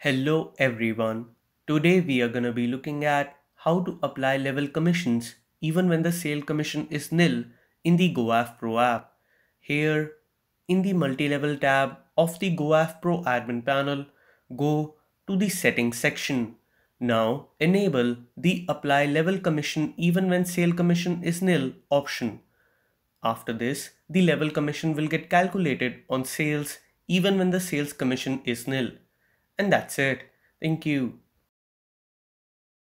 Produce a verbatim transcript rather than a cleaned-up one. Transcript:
Hello everyone, today we are going to be looking at how to apply level commissions even when the sale commission is nil in the GoAffPro app. Here in the multi-level tab of the GoAffPro admin panel, go to the settings section. Now enable the apply level commission even when sale commission is nil option. After this, the level commission will get calculated on sales even when the sales commission is nil. And that's it. Thank you.